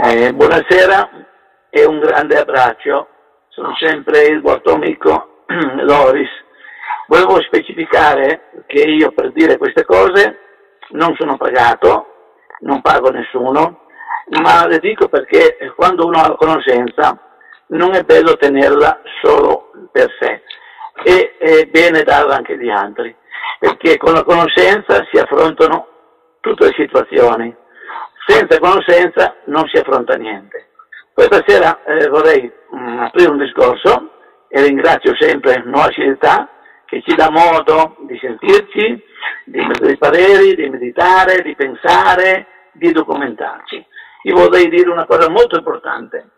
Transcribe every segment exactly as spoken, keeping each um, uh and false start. Eh, buonasera e un grande abbraccio, sono sempre il vostro amico Loris. Volevo specificare che io per dire queste cose non sono pagato, non pago nessuno, ma le dico perché quando uno ha la conoscenza non è bello tenerla solo per sé, e è bene darla anche agli altri, perché con la conoscenza si affrontano tutte le situazioni, senza conoscenza non si affronta niente. Questa sera eh, vorrei mh, aprire un discorso, e ringrazio sempre Nuova Civiltà che ci dà modo di sentirci, di mettere i pareri, di meditare, di pensare, di documentarci. Io vorrei dire una cosa molto importante.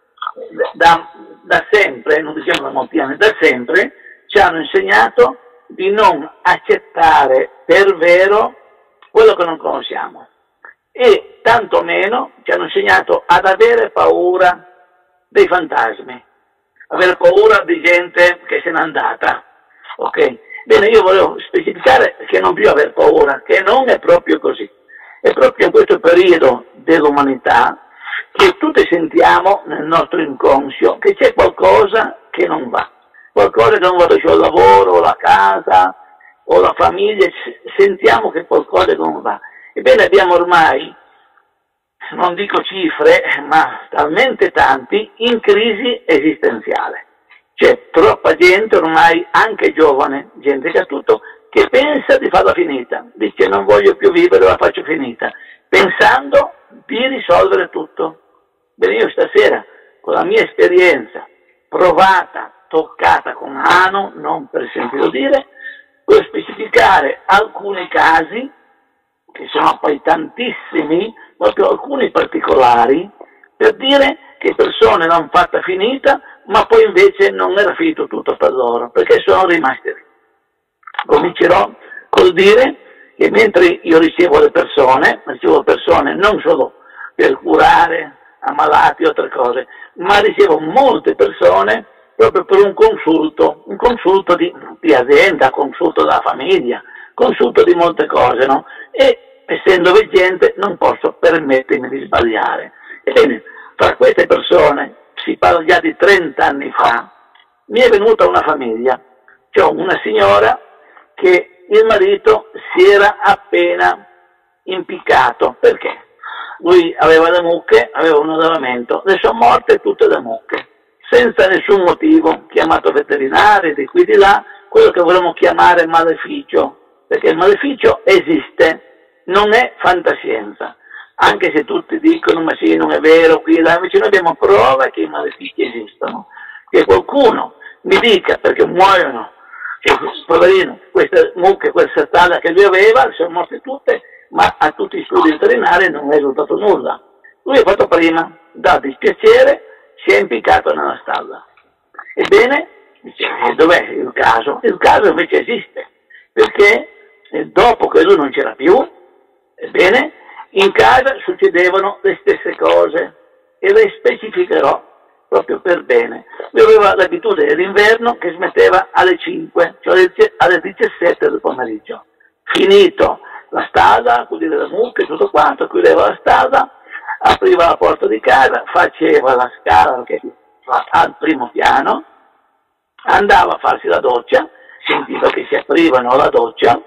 Da, da sempre, non diciamo da molti anni, da sempre ci hanno insegnato di non accettare per vero quello che non conosciamo, e tantomeno ci hanno insegnato ad avere paura dei fantasmi, avere paura di gente che se n'è andata. Ok? Bene, io volevo specificare che non bisogna aver paura, che non è proprio così. È proprio in questo periodo dell'umanità che tutti sentiamo nel nostro inconscio che c'è qualcosa che non va, qualcosa che non va, cioè il lavoro, o la casa, o la famiglia, sentiamo che qualcosa non va. Ebbene, abbiamo ormai, non dico cifre, ma talmente tanti in crisi esistenziale. C'è troppa gente ormai, anche giovane, gente che ha tutto, che pensa di farla finita, dice non voglio più vivere, la faccio finita, pensando di risolvere tutto. Bene, io stasera, con la mia esperienza provata, toccata con mano, non per sentirlo dire, voglio specificare alcuni casi, che sono poi tantissimi, proprio alcuni particolari, per dire che persone l'hanno fatta finita, ma poi invece non era finito tutto per loro, perché sono rimasti lì. Comincerò col dire che mentre io ricevo le persone, ricevo persone non solo per curare ammalati o altre cose, ma ricevo molte persone proprio per un consulto, un consulto di, di azienda, consulto della famiglia, consulto di molte cose, no? E essendo veggente non posso permettermi di sbagliare. Ebbene, fra queste persone, si parla già di trenta anni fa, mi è venuta una famiglia, cioè una signora che il marito si era appena impiccato. Perché? Lui aveva le mucche, aveva un allevamento, le sono morte tutte le mucche, senza nessun motivo, chiamato veterinari, di qui di là, quello che vorremmo chiamare maleficio, perché il maleficio esiste, non è fantascienza, anche se tutti dicono ma sì, non è vero, qui là, invece noi abbiamo prove che i malefici esistono, che qualcuno mi dica perché muoiono, cioè, poverino, queste mucche, questa stalla che lui aveva, sono morte tutte, ma a tutti gli studi veterinari non è risultato nulla. Lui ha fatto prima, da dispiacere, si è impiccato nella stalla. Ebbene, dov'è il caso? Il caso invece esiste, perché dopo che lui non c'era più, ebbene, in casa succedevano le stesse cose, e le specificherò proprio per bene. Lui aveva l'abitudine dell'inverno che smetteva alle cinque, cioè alle diciassette del pomeriggio. Finito la stalla, pulire le mucche, tutto quanto, chiudeva la stalla, apriva la porta di casa, faceva la scala che fa al primo piano, andava a farsi la doccia, sentiva che si aprivano la doccia,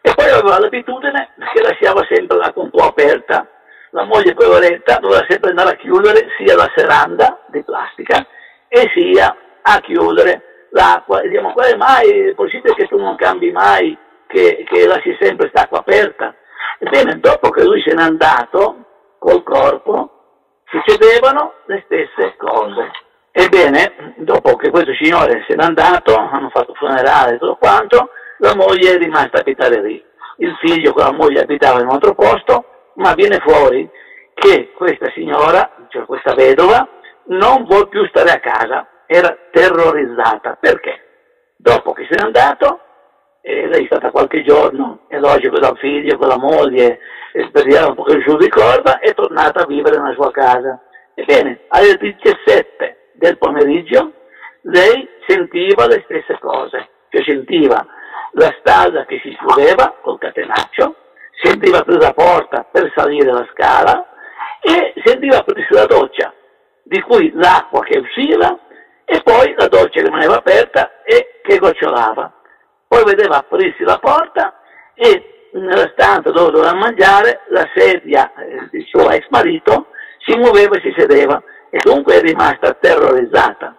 e poi aveva l'abitudine che lasciava sempre l'acqua un po' aperta. La moglie poveretta doveva sempre andare a chiudere sia la serranda di plastica e sia a chiudere l'acqua. E diciamo, come mai è possibile che tu non cambi mai, che, che lasci sempre quest'acqua aperta? Ebbene, dopo che lui se n'è andato col corpo, succedevano le stesse cose. Ebbene, dopo che questo signore se n'è andato, hanno fatto funerale e tutto quanto, la moglie è rimasta a abitare lì. Il figlio con la moglie abitava in un altro posto, ma viene fuori che questa signora, cioè questa vedova, non vuol più stare a casa, era terrorizzata. Perché? Dopo che se n'è andato, eh, lei è stata qualche giorno, è logico, dal figlio, con la moglie, speriamo un po' che giù di corda, è tornata a vivere nella sua casa. Ebbene, alle diciassette del pomeriggio lei sentiva le stesse cose, cioè sentiva la stalla che si chiudeva col catenaccio, sentiva presa la porta per salire la scala, e si andava a prendersi la doccia, di cui l'acqua che usciva e poi la doccia rimaneva aperta e che gocciolava. Poi vedeva aprirsi la porta e nella stanza dove doveva mangiare la sedia del suo ex marito si muoveva e si sedeva, e dunque è rimasta terrorizzata.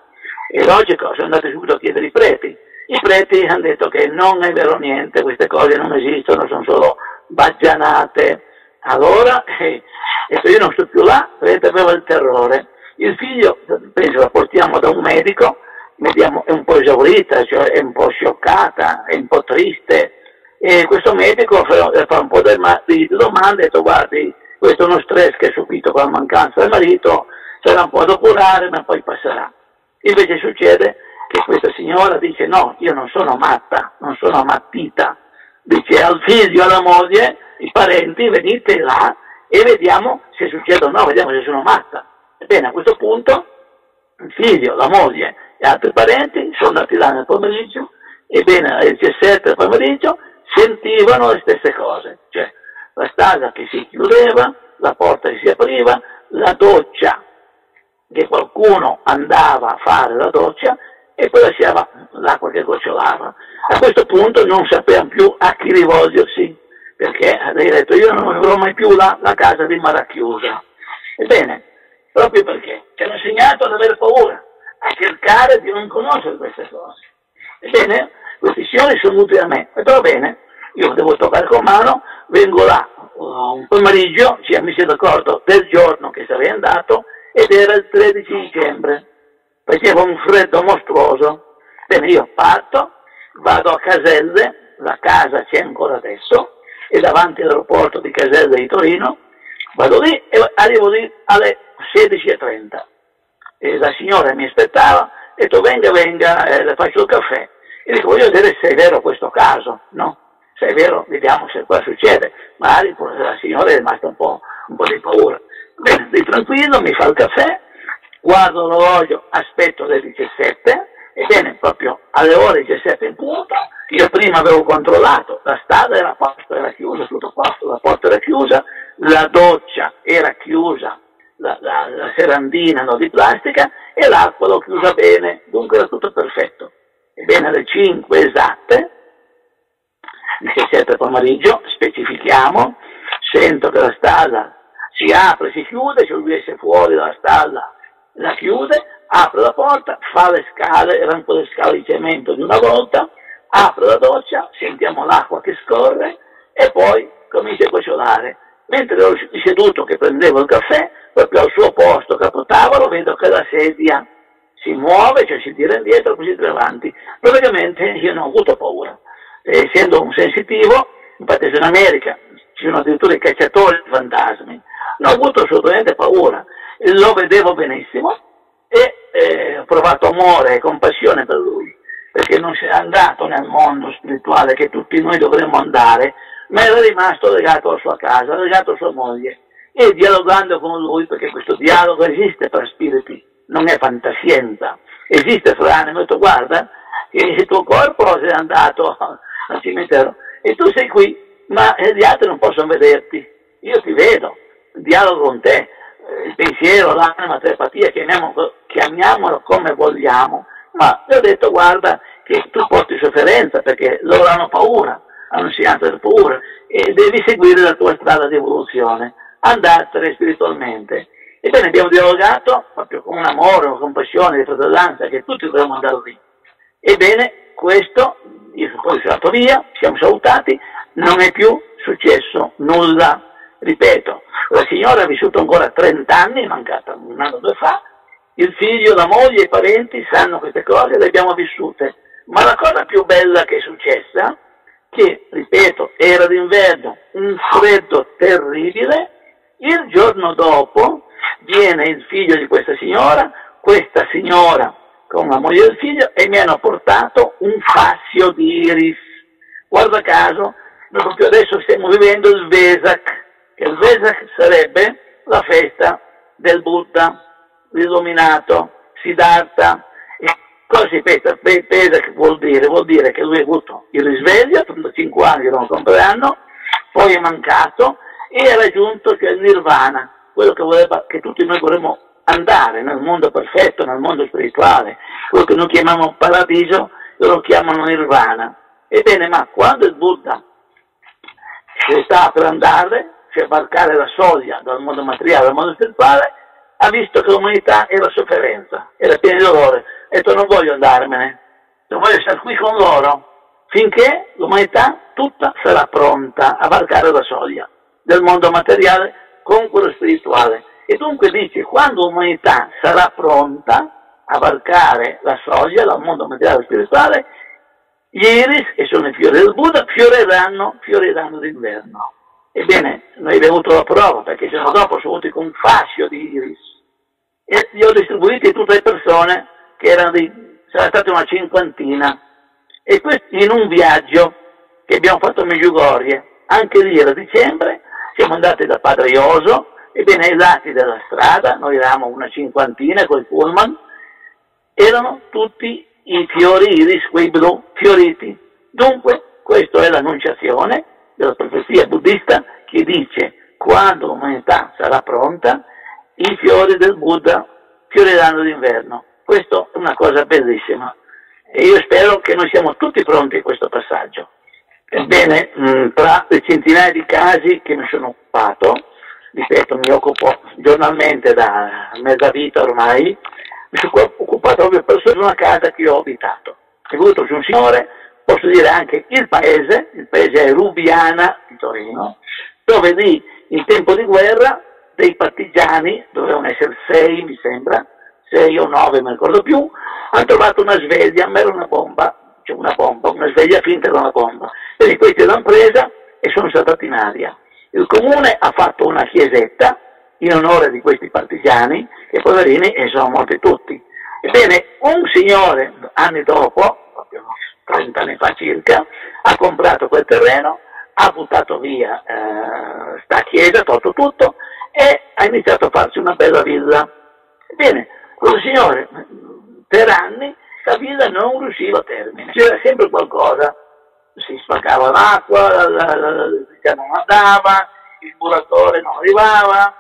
E logico, sono andati subito a chiedere i preti. I preti hanno detto che non è vero niente, queste cose non esistono, sono solo baggianate. Allora, eh, e se io non sto più là, vedete, aveva il terrore. Il figlio, penso, la portiamo da un medico, vediamo, è un po' esaurita, cioè è un po' scioccata, è un po' triste. E questo medico fa un po' di domande, ha detto: guardi, questo è uno stress che ha subito con la mancanza del marito, sarà un po' da curare, ma poi passerà. Invece succede che questa signora dice: no, io non sono matta, non sono ammattita. Dice al figlio, alla moglie, i parenti: venite là e vediamo se succede o no, vediamo se sono matta. Ebbene, a questo punto il figlio, la moglie e altri parenti sono andati là nel pomeriggio, ebbene alle diciassette del pomeriggio sentivano le stesse cose, cioè la stanza che si chiudeva, la porta che si apriva, la doccia, che qualcuno andava a fare la doccia e poi lasciava l'acqua che gocciolava. A questo punto non sapevano più a chi rivolgersi, perché avevi detto: io non avrò mai più la, la casa di Maracchiusa. Ebbene, proprio perché ci hanno insegnato ad avere paura, a cercare di non conoscere queste cose. Ebbene, questi signori sono venuti a me, e va bene, io devo toccare con mano, vengo là un pomeriggio, ci siamo messi d'accordo del giorno che sarei andato, ed era il tredici dicembre, faceva un freddo mostruoso. Bene, io parto, vado a Caselle, la casa c'è ancora adesso, e davanti all'aeroporto di Caselle di Torino, vado lì e arrivo lì alle sedici e trenta. E la signora mi aspettava, ha detto: venga, venga, eh, le faccio il caffè. E dico: voglio vedere se è vero questo caso, no? Se è vero, vediamo se qua succede. Magari la signora è rimasta un po', un po' di paura. Bene, di tranquillo, mi fa il caffè, guardo l'orologio, aspetto le diciassette, ebbene proprio alle ore diciassette in punto, io prima avevo controllato, la strada era a posto, era chiusa, tutto a posto, la porta era chiusa, la doccia era chiusa, la, la, la serandina, no, di plastica, e l'acqua l'ho chiusa bene, dunque era tutto perfetto. Ebbene alle cinque esatte, diciassette pomeriggio, specifichiamo, sento che la strada si apre, si chiude, cioè lui esce fuori dalla stalla, la chiude, apre la porta, fa le scale, erano quelle scale di cemento di una volta, apre la doccia, sentiamo l'acqua che scorre e poi comincia a gocciolare. Mentre ero seduto che prendevo il caffè, proprio al suo posto, capo tavolo, vedo che la sedia si muove, cioè si tira indietro, così tira avanti. Praticamente io non ho avuto paura. E, essendo un sensitivo, infatti in America ci sono addirittura i cacciatori di fantasmi, non ho avuto assolutamente paura, lo vedevo benissimo e eh, ho provato amore e compassione per lui, perché non si è andato nel mondo spirituale che tutti noi dovremmo andare, ma era rimasto legato alla sua casa, legato a sua moglie, e dialogando con lui, perché questo dialogo esiste tra spiriti, non è fantascienza, esiste fra anime. Ho detto: guarda, il tuo corpo è andato al cimitero e tu sei qui, ma gli altri non possono vederti, io ti vedo, dialogo con te, il pensiero, l'anima, la telepatia, chiamiamolo, chiamiamolo come vogliamo, ma le ho detto: guarda che tu porti sofferenza, perché loro hanno paura, hanno insegnato la paura, e devi seguire la tua strada di evoluzione, andartene spiritualmente. Ebbene, abbiamo dialogato proprio con un amore, una compassione, di fratellanza, che tutti dovremmo andare lì. Ebbene, questo, io poi sono andato via, siamo salutati, non è più successo nulla. Ripeto, la signora ha vissuto ancora trenta anni, mancata un anno o due fa, il figlio, la moglie, i parenti sanno queste cose, le abbiamo vissute. Ma la cosa più bella che è successa, che, ripeto, era d'inverno, un freddo terribile, il giorno dopo viene il figlio di questa signora, questa signora con la moglie del figlio, e mi hanno portato un fascio di iris. Guarda caso, noi proprio adesso stiamo vivendo il Vesak, che il Vesak sarebbe la festa del Buddha, l'illuminato, Siddhartha. E cosa si pensa? Vesak vuol dire? Vuol dire che lui ha avuto il risveglio, trentacinque anni che non compranno, poi è mancato, e ha raggiunto, cioè, il Nirvana, quello che voleva, che tutti noi vorremmo andare nel mondo perfetto, nel mondo spirituale, quello che noi chiamiamo paradiso, loro chiamano Nirvana. Ebbene, ma quando il Buddha si sta per andare, cioè varcare la soglia dal mondo materiale al mondo spirituale, ha visto che l'umanità era sofferenza, era piena di dolore, ha detto non voglio andarmene, non voglio stare qui con loro, finché l'umanità tutta sarà pronta a varcare la soglia del mondo materiale con quello spirituale. E dunque dice, quando l'umanità sarà pronta a varcare la soglia dal mondo materiale spirituale, gli iris, che sono i fiori del Buddha, fioreranno, fioriranno d'inverno. Ebbene, noi abbiamo avuto la prova, perché il giorno dopo sono venuti con un fascio di iris e li ho distribuiti a tutte le persone, che erano di, sarà stata una cinquantina, e questo in un viaggio che abbiamo fatto a Međugorje. Anche lì era dicembre, siamo andati da Padre Ioso, ebbene ai lati della strada, noi eravamo una cinquantina col pullman, erano tutti i fiori iris, quei blu, fioriti. Dunque, questa è l'annunciazione della profezia buddista che dice, quando l'umanità sarà pronta, i fiori del Buddha fioriranno d'inverno. Questa è una cosa bellissima e io spero che noi siamo tutti pronti a questo passaggio. Ebbene, tra le centinaia di casi che mi sono occupato, ripeto, mi occupo giornalmente da mezza vita ormai, mi sono occupato proprio per una casa che io ho abitato. È venuto su un signore, posso dire anche il paese, il paese è Rubiana di Torino, dove lì in tempo di guerra dei partigiani, dovevano essere sei mi sembra, sei o nove, non ricordo più, hanno trovato una sveglia, ma era una bomba, cioè una bomba, una sveglia finta da una bomba. Quindi questi l'hanno presa e sono saltati in aria. Il comune ha fatto una chiesetta in onore di questi partigiani, che poverini e sono morti tutti. Ebbene, un signore, anni dopo, proprio trenta anni fa circa, ha comprato quel terreno, ha buttato via eh, sta chiesa, tolto tutto, e ha iniziato a farsi una bella villa. Ebbene, quel signore, per anni, la villa non riusciva a termine, c'era sempre qualcosa, si spaccava l'acqua, la, la, la, la non andava, il muratore non arrivava,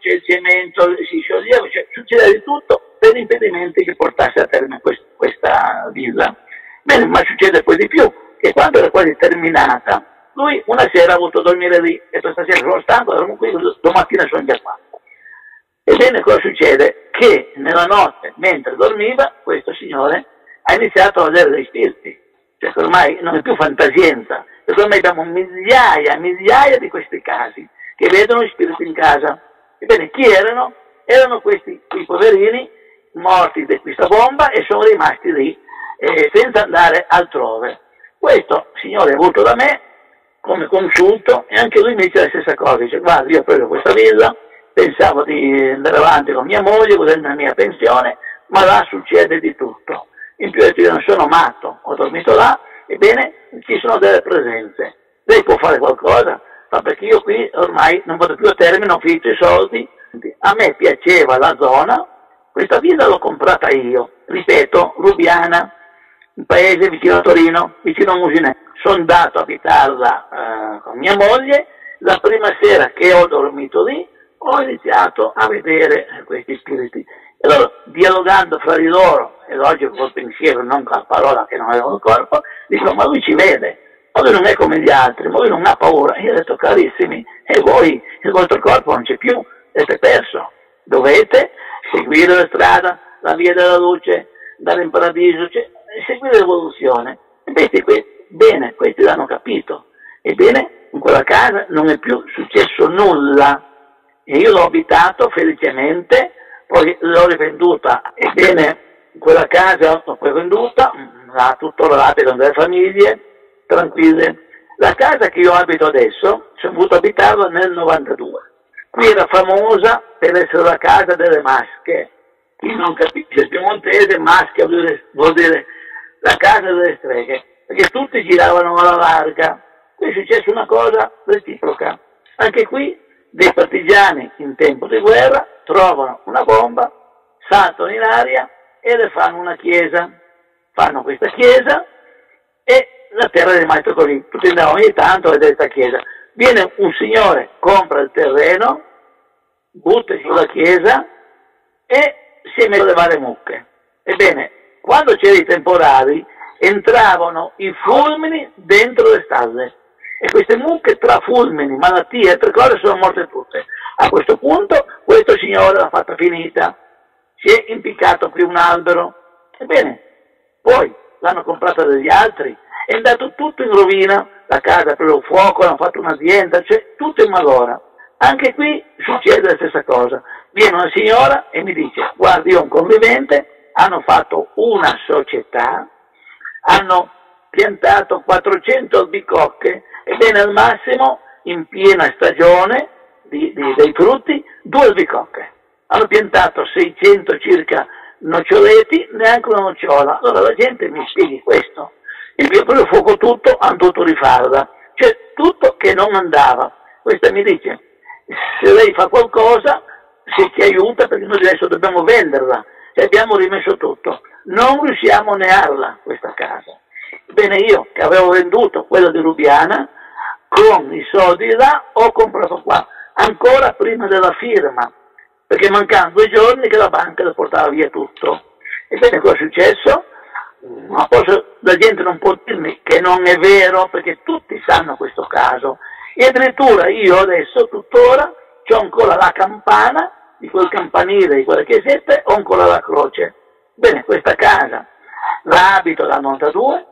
c'è il cemento, si scioglieva, cioè, succedeva di tutto per impedimenti che portasse a termine quest, questa villa. Bene, ma succede poi di più, che quando era quasi terminata, lui una sera ha voluto dormire lì, e questa sera sono stanco, dormo qui, domattina sono già qua. Ebbene, cosa succede? Che nella notte, mentre dormiva, questo signore ha iniziato a vedere dei spiriti, cioè che ormai non è più fantasienza, perché ormai abbiamo migliaia e migliaia di questi casi, che vedono gli spiriti in casa. Ebbene, chi erano? Erano questi i poverini morti di questa bomba e sono rimasti lì, eh, senza andare altrove. Questo signore è venuto da me come consulto e anche lui mi dice la stessa cosa, dice guarda io ho preso questa villa, pensavo di andare avanti con mia moglie, godermi la mia pensione, ma là succede di tutto. In più io non sono matto, ho dormito là, ebbene ci sono delle presenze, lei può fare qualcosa, ma perché io qui ormai non vado più a termine, ho finito i soldi. A me piaceva la zona, questa villa l'ho comprata io, ripeto, Lubiana, un paese vicino a Torino, vicino a Musinè. Sono andato a abitarla eh, con mia moglie, la prima sera che ho dormito lì, ho iniziato a vedere questi spiriti. E allora, dialogando fra di loro, e oggi col pensiero, non con la parola che non avevo il corpo, dico, ma lui ci vede, ma lui non è come gli altri, ma lui non ha paura. E io ho detto, carissimi, e voi, il vostro corpo non c'è più, siete perso. Dovete seguire la strada, la via della luce, andare in paradiso, cioè, seguire l'evoluzione. E questi qui, bene, questi l'hanno capito. Ebbene, in quella casa non è più successo nulla. E io l'ho abitato felicemente, poi l'ho rivenduta. Ebbene, quella casa l'ho poi venduta, la tuttora l'abitano delle famiglie, tranquille. La casa che io abito adesso, sono venuto abitarla nel novantadue. Qui era famosa per essere la casa delle masche. Chi non capisce il piemontese, masche vuol dire la casa delle streghe, perché tutti giravano alla larga. Qui è successa una cosa reciproca. Anche qui dei partigiani in tempo di guerra trovano una bomba, saltano in aria e le fanno una chiesa. Fanno questa chiesa e la terra è rimasta così. Tutti andavano ogni tanto a vedere questa chiesa. Viene un signore, compra il terreno, Buddha sulla chiesa e si mettevano le varie mucche. Ebbene, quando c'erano i temporali, entravano i fulmini dentro le stalle e queste mucche tra fulmini, malattie e altre cose sono morte tutte. A questo punto questo signore l'ha fatta finita, si è impiccato qui un albero. Ebbene, poi l'hanno comprata dagli altri, è andato tutto in rovina, la casa ha preso fuoco, hanno fatto un'azienda, cioè tutto in malora. Anche qui succede la stessa cosa. Viene una signora e mi dice: guardi, io ho un convivente, hanno fatto una società, hanno piantato quattrocento albicocche, ebbene al massimo in piena stagione di, di, dei frutti, due albicocche. Hanno piantato seicento circa noccioleti, neanche una nocciola. Allora la gente mi spieghi questo. Il mio proprio fuoco tutto, hanno dovuto rifarla. Cioè tutto che non andava. Questa mi dice: se lei fa qualcosa, se ti aiuta, perché noi adesso dobbiamo venderla. E abbiamo rimesso tutto. Non riusciamo a nearla questa casa. Bene, io che avevo venduto quella di Rubiana, con i soldi là ho comprato qua, ancora prima della firma, perché mancavano due giorni che la banca le portava via tutto. Ebbene, cosa è successo? Ma posso, la gente non può dirmi che non è vero, perché tutti sanno questo caso. E addirittura io adesso, tuttora, ho ancora la campana di quel campanile, di quella chiesetta, ho ancora la croce. Bene, questa casa l'abito da novantadue,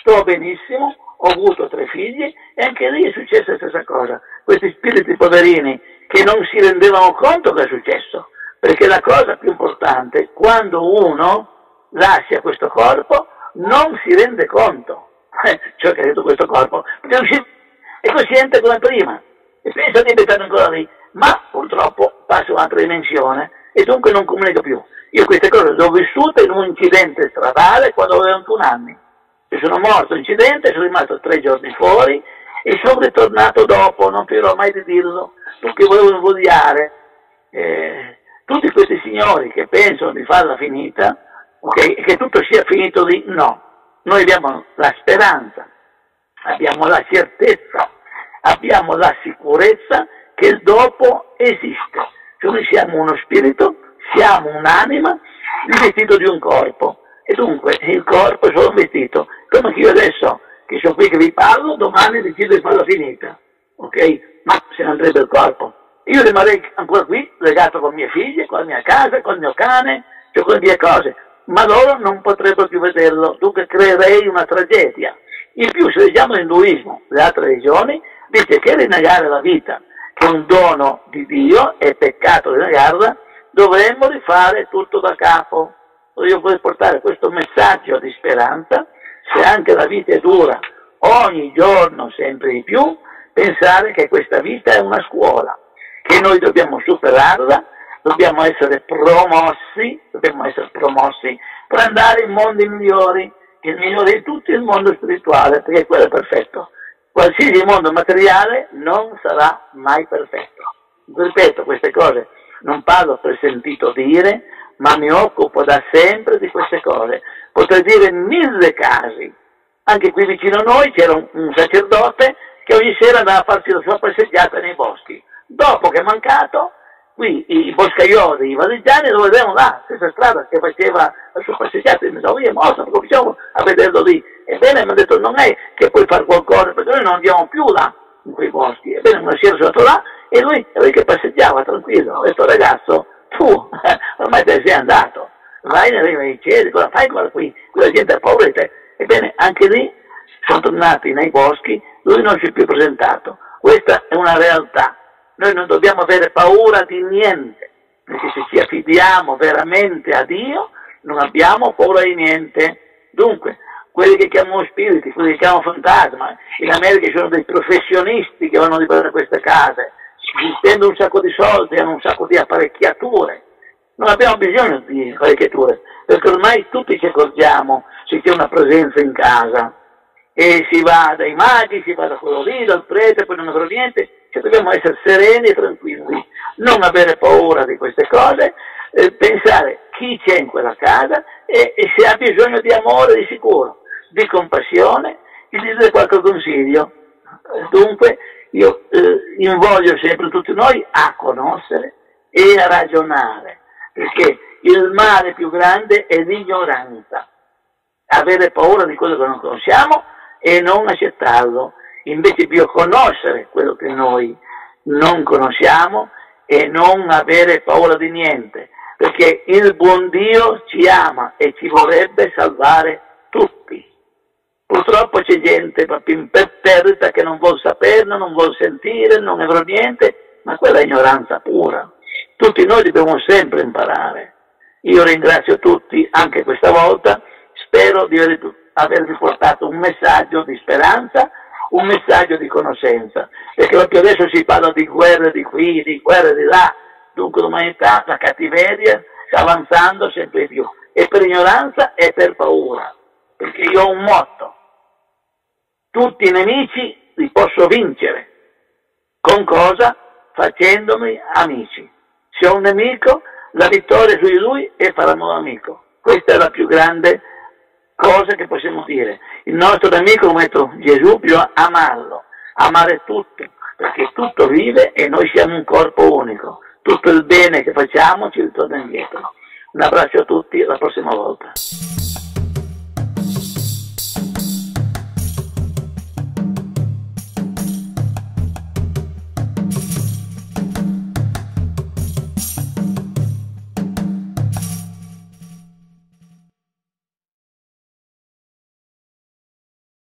sto benissimo, ho avuto tre figli e anche lì è successa la stessa cosa. Questi spiriti poverini che non si rendevano conto che è successo, perché la cosa più importante, quando uno lascia questo corpo, non si rende conto eh, ciò che ha detto questo corpo, perché non si è cosciente come prima e pensa di abitare ancora lì, ma purtroppo passa un'altra dimensione e dunque non comunica più. Io queste cose le ho vissute in un incidente stradale quando avevo ventuno anni. Io sono morto in incidente, sono rimasto tre giorni fuori e sono ritornato dopo, non finirò mai di dirlo. Tutti volevano invogliare. Eh, tutti questi signori che pensano di farla finita, okay, e che tutto sia finito lì, no. Noi abbiamo la speranza, abbiamo la certezza, abbiamo la sicurezza che il dopo esiste. Cioè noi siamo uno spirito, siamo un'anima, il vestito di un corpo. E dunque il corpo è solo un vestito. Come che io adesso, che sono qui che vi parlo, domani decido di farla finita. Ok? Ma se ne andrebbe il corpo. Io rimarrei ancora qui, legato con mie figlie, con la mia casa, con il mio cane, cioè con le mie cose. Ma loro non potrebbero più vederlo, dunque creerei una tragedia. In più, se leggiamo l'induismo, le altre religioni, dice che rinnegare la vita, che è un dono di Dio, è peccato rinnegarla, dovremmo rifare tutto da capo. Io voglio portare questo messaggio di speranza: se anche la vita è dura, ogni giorno sempre di più, pensare che questa vita è una scuola, che noi dobbiamo superarla, dobbiamo essere promossi, dobbiamo essere promossi per andare in mondi migliori, che il migliore di tutti è il mondo spirituale, perché quello è perfetto. Qualsiasi mondo materiale non sarà mai perfetto. Ripeto, queste cose non parlo per sentito dire, ma mi occupo da sempre di queste cose. Potrei dire mille casi. Anche qui vicino a noi c'era un, un sacerdote che ogni sera andava a farsi la sua passeggiata nei boschi. Dopo che è mancato, qui i boscaioli, i valigiani, lo vedevamo là, stessa strada che faceva la sua passeggiata, e mi dicevo, io è morto, cominciamo a vederlo lì. Ebbene, mi ha detto, non è che puoi fare qualcosa, perché noi non andiamo più là, in quei boschi. Ebbene, una sera sono andato là, e lui, lui che passeggiava tranquillo, ho detto, ragazzo, tu ormai te ne sei andato, vai nel regno dei cieli, cosa fai guarda qui? Quella gente è povera di te. Ebbene, anche lì sono tornati nei boschi, lui non si è più presentato. Questa è una realtà. Noi non dobbiamo avere paura di niente, perché se ci affidiamo veramente a Dio non abbiamo paura di niente. Dunque, quelli che chiamano spiriti, quelli che chiamano fantasma, in America ci sono dei professionisti che vanno a liberare queste case, si spendono un sacco di soldi, hanno un sacco di apparecchiature. Non abbiamo bisogno di apparecchiature, perché ormai tutti ci accorgiamo se c'è una presenza in casa. E si va dai maghi, si va da quello lì, dal prete, poi non avrò niente. Cioè dobbiamo essere sereni e tranquilli, non avere paura di queste cose, eh, pensare chi c'è in quella casa e, e se ha bisogno di amore di sicuro, di compassione, di dire qualche consiglio. Dunque io eh, invoglio sempre tutti noi a conoscere e a ragionare, perché il male più grande è l'ignoranza, avere paura di quello che non conosciamo e non accettarlo. Invece è meglio conoscere quello che noi non conosciamo e non avere paura di niente, perché il buon Dio ci ama e ci vorrebbe salvare tutti. Purtroppo c'è gente proprio imperterrita che non vuol saperlo, non vuol sentire, non ne avrà niente, ma quella è ignoranza pura. Tutti noi dobbiamo sempre imparare. Io ringrazio tutti anche questa volta, spero di avervi portato un messaggio di speranza, un messaggio di conoscenza, perché proprio adesso si parla di guerre di qui, di guerre di là, dunque l'umanità, la cattiveria sta avanzando sempre più, e per ignoranza e per paura, perché io ho un motto: tutti i nemici li posso vincere, con cosa? Facendomi amici. Se ho un nemico, la vittoria è su di lui e farà un amico. Questa è la più grande cosa che possiamo dire. Il nostro nemico, come ha detto Gesù, bisogna amarlo, amare tutto, perché tutto vive e noi siamo un corpo unico. Tutto il bene che facciamo ci ritorna indietro. Un abbraccio a tutti, alla prossima volta.